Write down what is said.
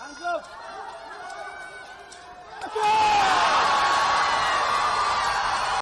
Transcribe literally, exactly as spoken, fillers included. Hands up.